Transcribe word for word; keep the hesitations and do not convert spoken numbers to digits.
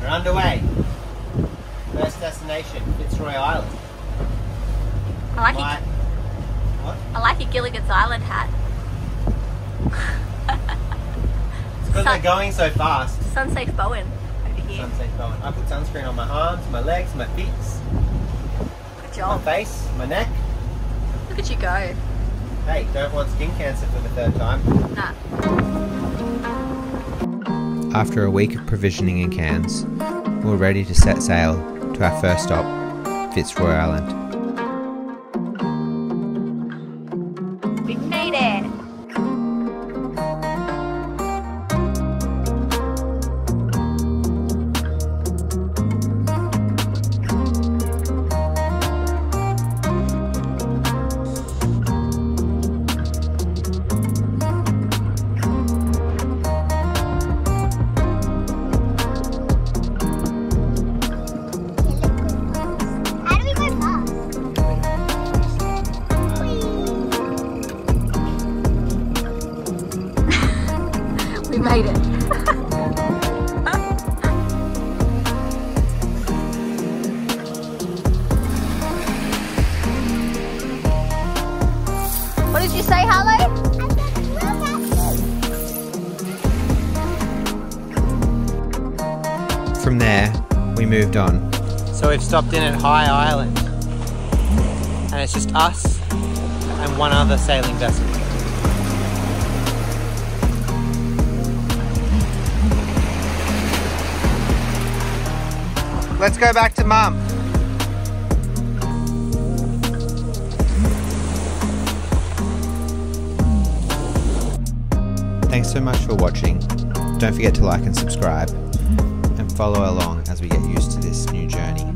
We're underway. First destination, Fitzroy Island. I like My... it. What? I like your Gilligan's Island hat. It's because Sun... they're going so fast. Sunsafe Bowen over here. Sunsafe Bowen. I put sunscreen on my arms, my legs, my feet. Good job. My face, my neck. Look at you go. Hey, don't want skin cancer for the third time. Nah. After a week of provisioning in Cairns, we're ready to set sail to our first stop, Fitzroy Island. We made it! Made it. What did you say, Harlow? From there, we moved on. So we've stopped in at High Island, and it's just us and one other sailing vessel. Let's go back to Mum. Thanks so much for watching. Don't forget to like and subscribe and follow along as we get used to this new journey.